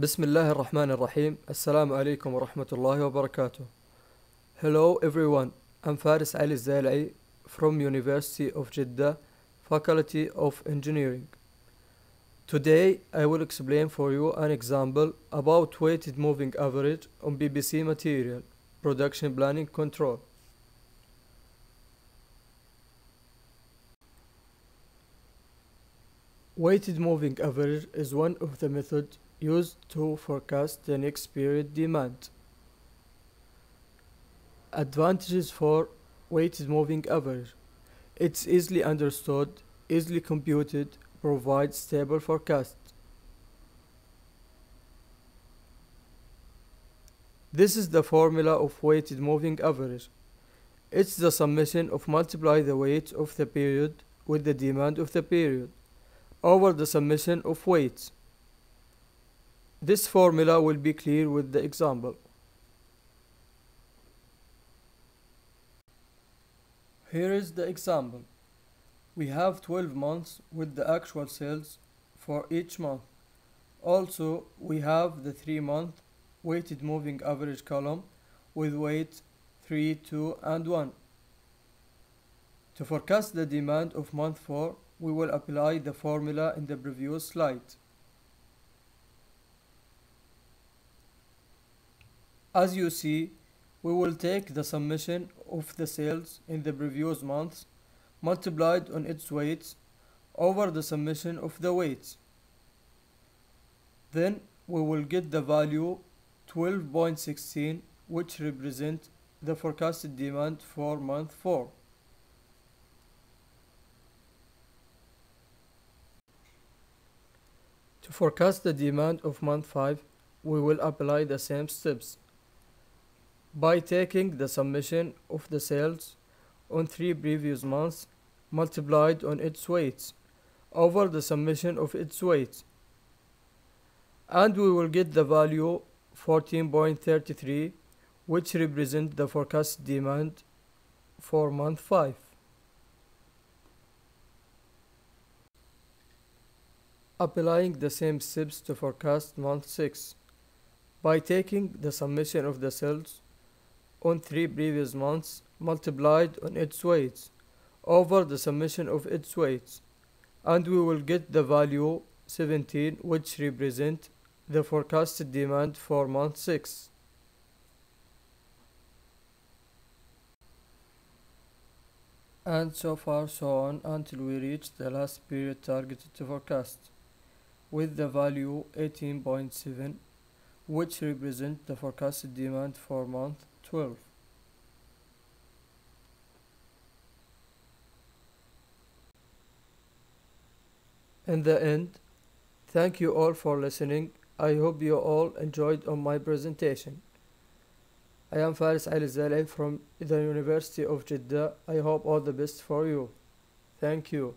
بسم الله الرحمن الرحيم. السلام عليكم ورحمة الله وبركاته. Hello everyone, I'm Faris Ali Zaili from University of Jeddah, Faculty of Engineering. Today I will explain for you an example about weighted moving average on BBC material, production planning control. Weighted moving average is one of the methods used to forecast the next period demand. Advantages for weighted moving average: it's easily understood, easily computed, provides stable forecast. This is the formula of weighted moving average. It's the summation of multiply the weight of the period with the demand of the period over the summation of weights. This formula will be clear with the example. Here is the example. We have 12 months with the actual sales for each month. Also, we have the 3-month weighted moving average column with weights 3, 2, and 1. To forecast the demand of month 4, we will apply the formula in the previous slide. As you see, we will take the summation of the sales in the previous months multiplied on its weights over the summation of the weights. Then we will get the value 12.16, which represents the forecasted demand for month 4. To forecast the demand of month 5, we will apply the same steps by taking the summation of the sales on 3 previous months multiplied on its weights over the summation of its weights, and we will get the value 14.33, which represents the forecast demand for month 5. Applying the same steps to forecast month 6 by taking the summation of the sales on 3 previous months multiplied on its weights over the summation of its weights, and we will get the value 17, which represents the forecasted demand for month 6. And so far so on until we reach the last period targeted to forecast with the value 18.7, which represents the forecasted demand for month 12. In the end, thank you all for listening. I hope you all enjoyed on my presentation. I am Faris Ali Zaili from the University of Jeddah. I hope all the best for you. Thank you.